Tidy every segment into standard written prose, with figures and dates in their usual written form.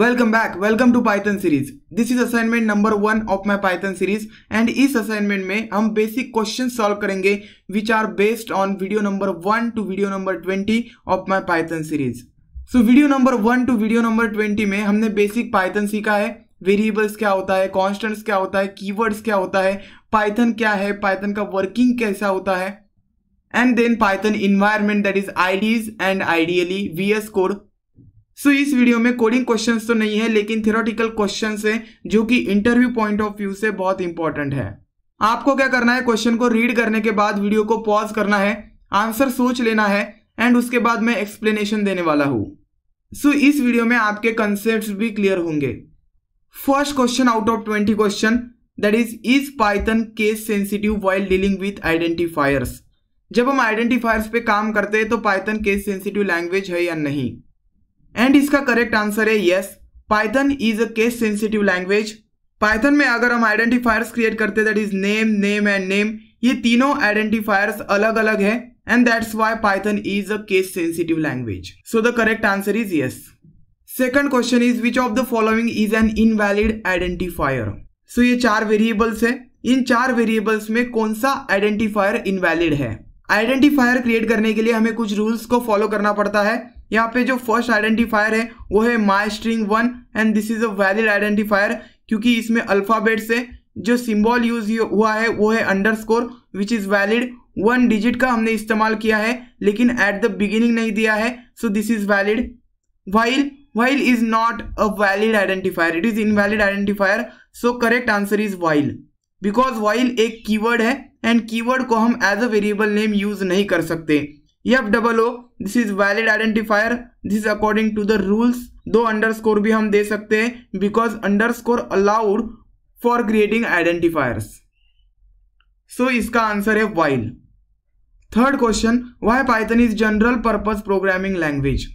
Welcome back, welcome to Python series. This is assignment number 1 of my Python series and इस assignment में हम basic questions solve करेंगे which are based on video number 1 to video number 20 of my Python series. So video number 1 to video number 20 में हमने basic Python सीखा है, variables क्या होता है, कॉन्स्टेंट्स क्या होता है, कीवर्ड्स क्या होता है, पाइथन क्या है, पाइथन का वर्किंग कैसा होता है and then Python environment that is IDEs and IDLE VS code. So इस वीडियो में कोडिंग क्वेश्चंस तो नहीं है लेकिन थ्योरेटिकल क्वेश्चंस हैं जो कि इंटरव्यू पॉइंट ऑफ व्यू से बहुत इंपॉर्टेंट है. आपको क्या करना है, क्वेश्चन को रीड करने के बाद वीडियो को पॉज करना है, आंसर सोच लेना है एंड उसके बाद मैं एक्सप्लेनेशन देने वाला हूँ. सो इस वीडियो में आपके कंसेप्ट्स भी क्लियर होंगे. First question out of 20 question that is Python case sensitive while dealing with identifiers. जब हम identifiers पे काम करते हैं तो Python case sensitive language है या नहीं and इसका correct answer है yes. Python is a case sensitive language. Python में अगर हम identifiers create करते हैं that is name, name and name, ये तीनों identifiers अलग अलग है and that's why Python is a case sensitive language. So the correct answer is yes. Second question is which of the following is an invalid identifier. So ये चार variables है, इन चार variables में कौन सा आइडेंटिफायर इनवैलिड है. Identifier create करने के लिए हमें कुछ रूल्स को फॉलो करना पड़ता है. यहाँ पे जो फर्स्ट आइडेंटिफायर है वो है my string one and this is a valid identifier क्योंकि इसमें अल्फाबेट्स है, जो सिम्बॉल यूज हुआ है वो है underscore which is valid. One digit का हमने इस्तेमाल किया है लेकिन एट द बिगिनिंग नहीं दिया है, so this is valid. while is not a valid identifier, it is invalid identifier, so correct answer is while because while एक keyword है and keyword को हम as a variable name use नहीं कर सकते. Yup double O this is valid identifier, this is according to the rules. दो underscore भी हम दे सकते हैं because underscore allowed for creating identifiers, so इसका answer है while. Third question, why Python is general purpose programming language.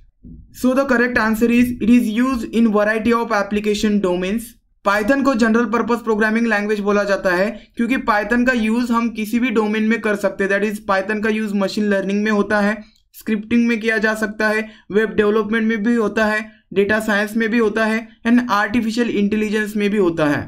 So the correct answer is it is used in variety of application domains. Python को general purpose programming language बोला जाता है क्योंकि Python का use हम किसी भी डोमेन में कर सकते हैं. दैट इज Python का यूज मशीन लर्निंग में होता है, स्क्रिप्टिंग में किया जा सकता है, वेब डेवलपमेंट में भी होता है, डेटा साइंस में भी होता है एंड आर्टिफिशियल इंटेलिजेंस में भी होता है.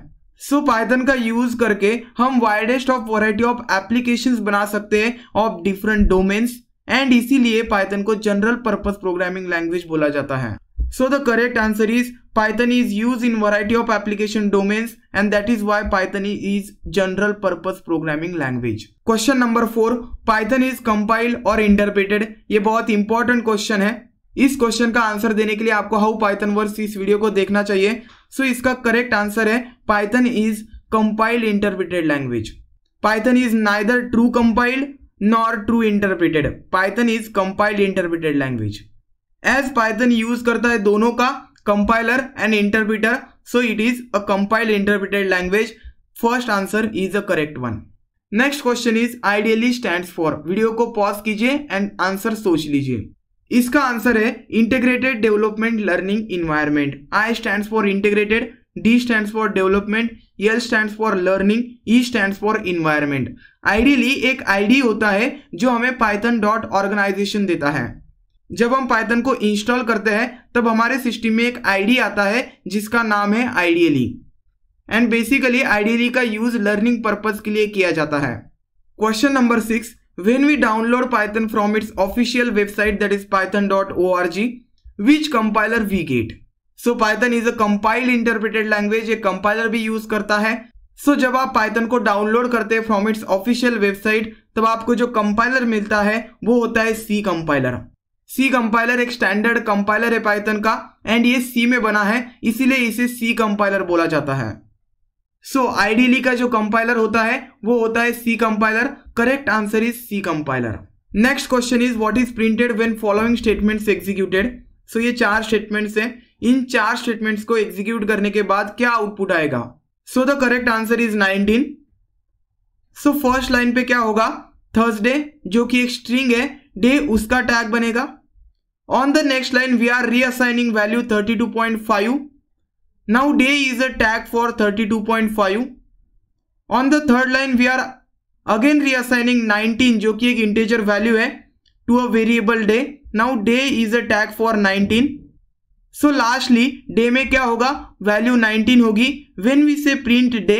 सो Python का यूज करके हम widest of variety of applications बना सकते हैं ऑफ डिफरेंट डोमेन्स एंड इसीलिए पाइथन को जनरल पर्पस प्रोग्रामिंग लैंग्वेज बोला जाता है. So the correct answer is Python is use in variety of application domains and that is why Python is general purpose programming language. Question number 4, Python is compiled और interpreted. ये बहुत important question है. इस question का answer देने के लिए आपको हाउ पाइथन वर्क्स इस वीडियो को देखना चाहिए. सो इसका करेक्ट आंसर है Python is compiled interpreted language. Python is neither true compiled Nor true interpreted. Python is compiled interpreted language. As Python use करता है दोनों का, compiler and interpreter, so it is a compiled interpreted language. First answer is the correct one. Next question is IDLE stands for. Video को pause कीजिए and answer सोच लीजिए. इसका answer है Integrated Development Learning Environment. I stands for integrated, D stands for development, L stands for learning, E stands for environment. Ideally एक ID होता है जो हमें python.organization देता है. जब हम python को इंस्टॉल करते हैं तब हमारे सिस्टम में एक ID आता है जिसका नाम है ideally एंड बेसिकली ideally का यूज लर्निंग पर्पज के लिए किया जाता है. Question number 6, when we download Python from its official website that is python.org which compiler we get. So Python is a compiled interpreted language, ये compiler भी use करता है. सो जब आप पाइथन को डाउनलोड करते हैं फ्रॉम इट्स ऑफिशियल वेबसाइट तब आपको जो कंपाइलर मिलता है वो होता है सी कंपाइलर. सी कंपाइलर एक स्टैंडर्ड कंपाइलर है पाइथन का एंड ये सी में बना है इसीलिए इसे सी कंपाइलर बोला जाता है. सो आईडीएलई का जो कंपाइलर होता है वो होता है C compiler. Correct answer is C compiler. Next question is what is printed when following statements executed. So ये चार स्टेटमेंट्स है, इन चार स्टेटमेंट्स को एग्जीक्यूट करने के बाद क्या आउटपुट आएगा. So the correct answer is 19. So first line पे क्या होगा, थर्सडे जो कि एक स्ट्रिंग है, डे उसका टैग बनेगा. On the next line we are reassigning value 32.5, now day is a tag for 32.5. On the third line we are again reassigning 19 जो कि एक इंटीजर वैल्यू है to a variable day, now day is a tag for 19. So lastly day में क्या होगा, value 19 होगी. When we say print day,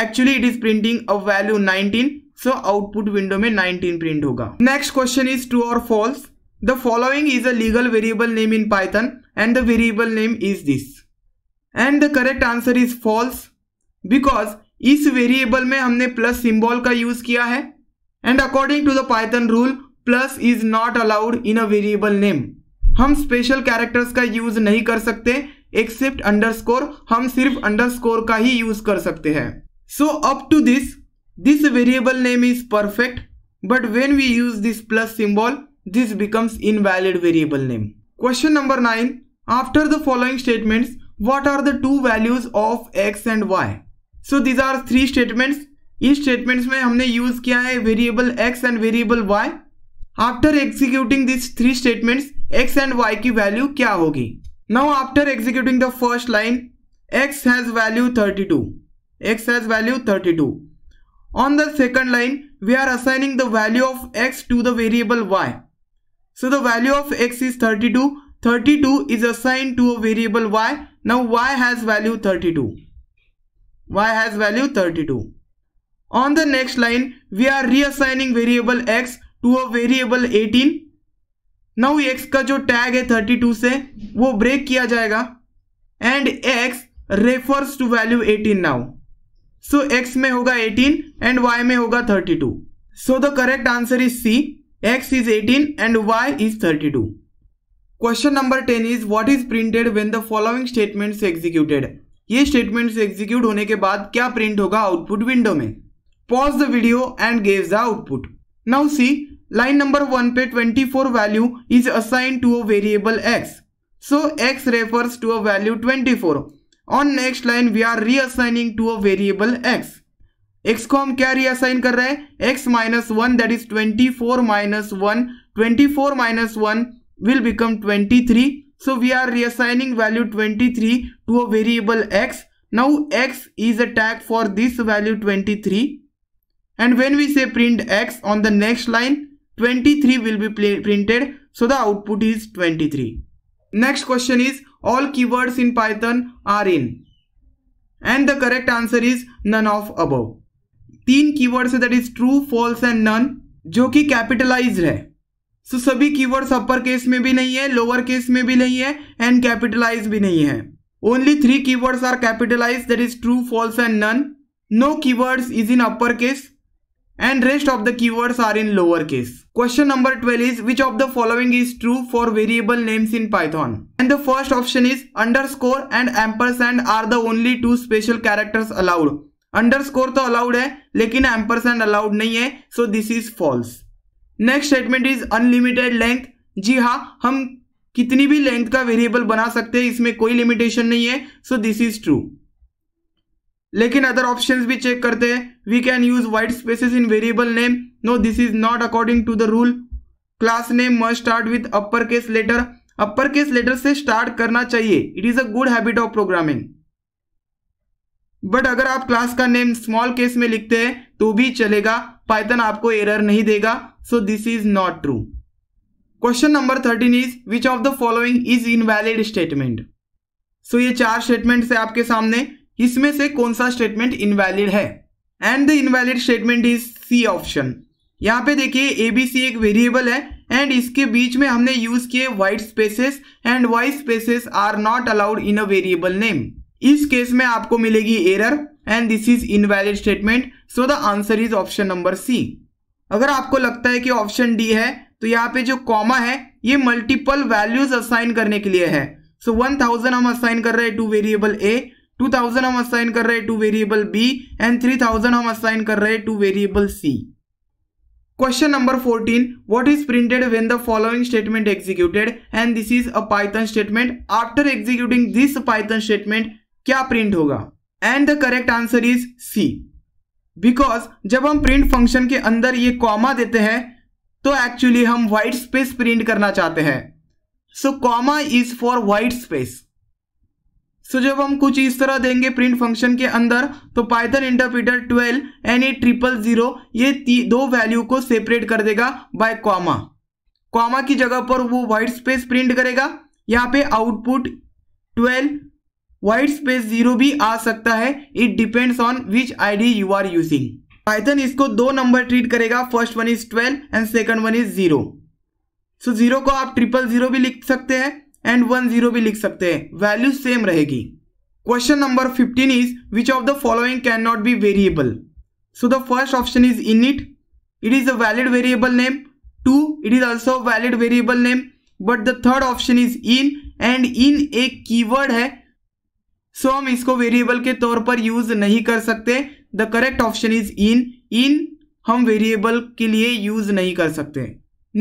actually it is printing a value 19. So output window में 19 print होगा. Next question is true और false. The following is a legal variable name in Python and the variable name is this. And the correct answer is false because इस variable में हमने plus symbol का use किया है and according to the Python rule plus is not allowed in a variable name. हम special characters का use नहीं कर सकते एक्सेप्ट अंडरस्कोर, हम सिर्फ अंडरस्कोर का ही यूज कर सकते हैं. So up to this variable name is perfect but when we use this plus symbol this becomes invalid variable name. Question number 9. After the following statements, what are the two values of x and y? So these are three statements. These statements में हमने use किया है variable x and variable y. After executing these three statements, x and y की value क्या होगी? Now after executing the first line, x has value 32. X has value 32. On the second line, we are assigning the value of x to the variable y. So the value of x is 32. 32 is assigned to a variable y. Now y has value 32. Y has value 32. On the next line, we are reassigning variable x to a variable 18. Now x का जो tag है 32 से वो break किया जाएगा and x refers to value 18 now. So x में होगा 18 and y में होगा 32. So the correct answer is C. X is 18 and y is 32. Question number 10 is what is printed when the following statements executed. ये statements execute होने के बाद क्या print होगा output window में. Pause the video and gives the output. Now see line number 1 पे 24 value is assigned to a variable x. So x refers to a value 24. On next line we are reassigning to a variable x. x को हम क्या reassign कर रहे हैं, x minus 1 that is 24 minus 1. 24 minus 1 will become 23. So we are reassigning value 23 to a variable x. Now x is a tag for this value 23. And when we say print x on the next line 23 will be printed. So the output is 23. Next question is all keywords in Python are in and the correct answer is none of above. तीन keywords है that is true, false and none जो कि capitalized है. So सभी keywords upper case में भी नहीं है, lower case में भी नहीं है and capitalized भी नहीं है. Only three keywords are capitalized that is true, false and none. No keywords is in upper case and rest of the keywords are in lower case. Question number 12 is which of the following is true for variable names in Python? And the first option is underscore and ampersand are the only two special characters allowed. Underscore तो allowed है लेकिन ampersand allowed नहीं है. So this is false. Next statement is unlimited length. जी हाँ, हम कितनी भी length का variable बना सकते हैं, इसमें कोई limitation नहीं है. So this is true. लेकिन अदर ऑप्शंस भी चेक करते हैं. We can use white spaces in variable name. No, this is not according to the rule. Class name must start with upper case letter. Upper case letter से start करना चाहिए. It is a good habit of programming. But अगर आप class का name small case में लिखते हैं तो भी चलेगा, पाइथन आपको एरर नहीं देगा. So this is not true. Question number 13 is which of the following is invalid statement. So ये चार स्टेटमेंट्स है आपके सामने, इसमें से कौन सा स्टेटमेंट इनवैलिड है. And the invalid statement is C option. यहाँ पे देखिए एबीसी एक वेरिएबल है एंड इसके बीच में हमने यूज किए white spaces and white spaces are not allowed in a variable name. इस केस में आपको मिलेगी error and this is invalid statement. So the answer is option number C. अगर आपको लगता है कि ऑप्शन डी है तो यहाँ पे जो कॉमा है ये मल्टीपल वैल्यूज असाइन करने के लिए है. सो 1000 हम असाइन कर रहे हैं टू वेरिएबल ए, 2000 हम असाइन कर रहे हैं टू वेरिएबल बी एंड 3000 हम असाइन कर रहे हैं to variable C. Question number 14 what is printed when the following statement executed and this is a Python statement. After executing this Python statement क्या print होगा. And the correct answer is C because जब हम print function के अंदर ये comma देते हैं तो एक्चुअली हम वाइट स्पेस प्रिंट करना चाहते हैं. So comma is for white space. So जब हम कुछ इस तरह देंगे प्रिंट फंक्शन के अंदर तो पाइथन इंटरप्रीटर 12 एंड 800 ये दो वैल्यू को सेपरेट कर देगा बाय कॉमा. कॉमा की जगह पर वो वाइट स्पेस प्रिंट करेगा, यहाँ पे आउटपुट 12 वाइट स्पेस 0 भी आ सकता है. It depends on which ID you are using. Python इसको दो नंबर ट्रीट करेगा, first one is 12 and second one is 0. So 0 को आप 000 भी लिख सकते हैं एंड 10 भी लिख सकते हैं, वैल्यू सेम रहेगी. Question number 15 is which of the following can not be variable. So the first option is init. It is a valid variable name. 2, it is also a valid variable name. But the third option is in, and in एक keyword है, so हम इसको variable के तौर पर use नहीं कर सकते. The correct option is in. In हम variable के लिए use नहीं कर सकते.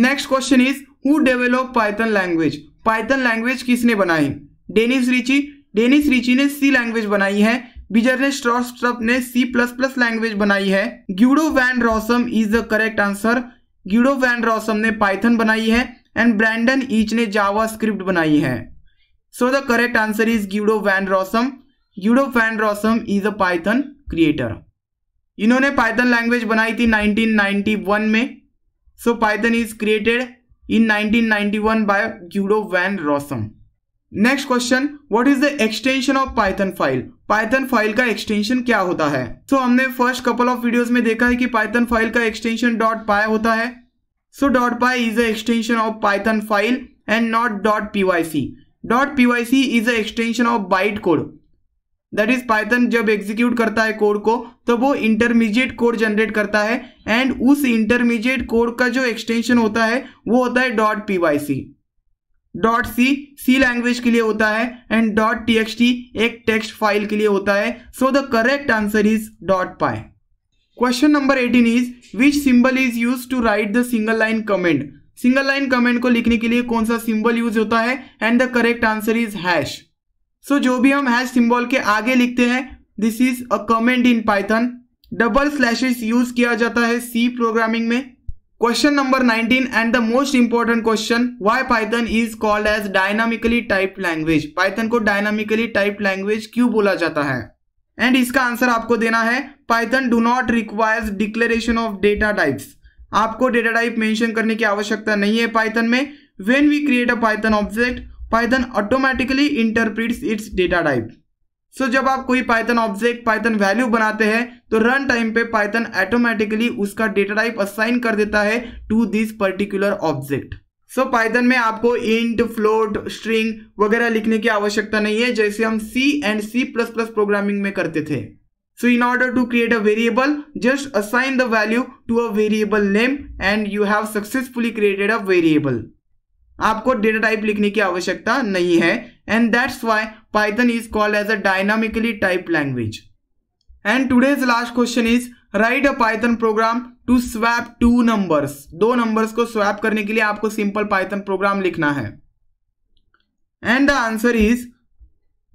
Next question is who developed Python language. Python language किसने बनाई. Dennis Ritchie. Dennis Ritchie ने C language बनाई है. Bjarne Stroustrup ने C++ लैंग्वेज बनाई है. Guido van Rossum is the correct answer. Guido van Rossum ने पाइथन बनाई है एंड ब्रेंडन ईच ने जावास्क्रिप्ट बनाई है. So the correct answer is Guido van Rossum. Guido van Rossum is a Python creator. इन्होंने Python language बनाई थी 1991 में. So Python is created in 1991 by Guido van Rossum. Next question, what is the extension of Python file. Python file का extension क्या होता है. सो हमने first couple of videos में देखा है कि पाइथन फाइल का एक्सटेंशन .py होता है. So .py is a extension of Python file and not .pyc. .pyc is a extension of byte code. That is Python जब एग्जीक्यूट करता है कोड को तो वो इंटरमीडिएट कोड जनरेट करता है एंड उस इंटरमीडिएट कोड का जो एक्सटेंशन होता है वो होता है .pyc. .c सी लैंग्वेज के लिए होता है एंड .txt एक टेक्स्ट फाइल के लिए होता है. So the correct answer is .py. Question number 18 is which symbol is use to write the single line comment. Single line comment को लिखने के लिए कौन सा सिंबल यूज होता है and the correct answer is hash. So जो भी हम हैश सिंबल के आगे लिखते हैं this is a comment in Python. Double slashes use किया जाता है सी प्रोग्रामिंग में. Question number 19 and the most important question, why Python is called as dynamically typed language. Python को dynamically typed language क्यों बोला जाता है. And इसका आंसर आपको देना है. Python do not requires declaration of data types. आपको data type mention करने की आवश्यकता नहीं है Python में. When we create a Python object, Python automatically interprets its data type. So जब आप कोई Python ऑब्जेक्ट Python वैल्यू बनाते हैं तो रन टाइम पे Python ऑटोमेटिकली उसका डेटा टाइप असाइन कर देता है to this particular object. So Python में आपको इंट फ्लोट स्ट्रिंग वगैरह लिखने की आवश्यकता नहीं है जैसे हम C एंड C++ प्रोग्रामिंग में करते थे. So in order to create a variable just assign the value to a variable name and you have successfully created a variable. आपको डेटा टाइप लिखने की आवश्यकता नहीं है and that's why Python is called as a dynamically typed language. And today's last question is write a Python program to swap two numbers. दो numbers को swap करने के लिए आपको simple Python program लिखना है. And the answer is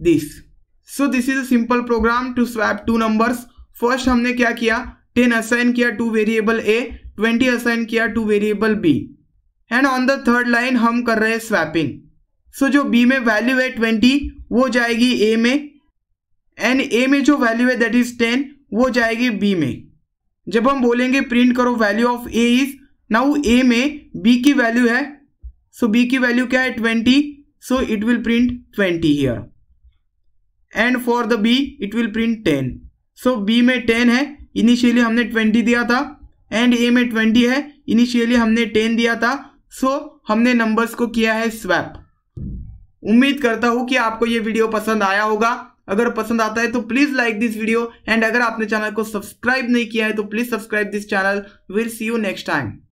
this. So this is a simple program to swap two numbers. First हमने क्या किया, 10 assign किया to variable A, 20 assign किया to variable B. And on the third line हम कर रहे हैं swapping. सो जो बी में वैल्यू है 20 वो जाएगी ए में एंड ए में जो वैल्यू है दैट इज 10 वो जाएगी बी में. जब हम बोलेंगे प्रिंट करो value of A is, now A में बी की वैल्यू है. सो बी की वैल्यू क्या है 20. So it will print 20 here and for the B it will print 10. So B में 10 है, इनिशियली हमने 20 दिया था एंड ए में 20 है, इनिशियली हमने 10 दिया था. सो हमने नंबर्स को किया है स्वैप. उम्मीद करता हूं कि आपको ये वीडियो पसंद आया होगा. अगर पसंद आता है तो please like this video and अगर आपने चैनल को सब्सक्राइब नहीं किया है तो please subscribe this channel. Will see you next time.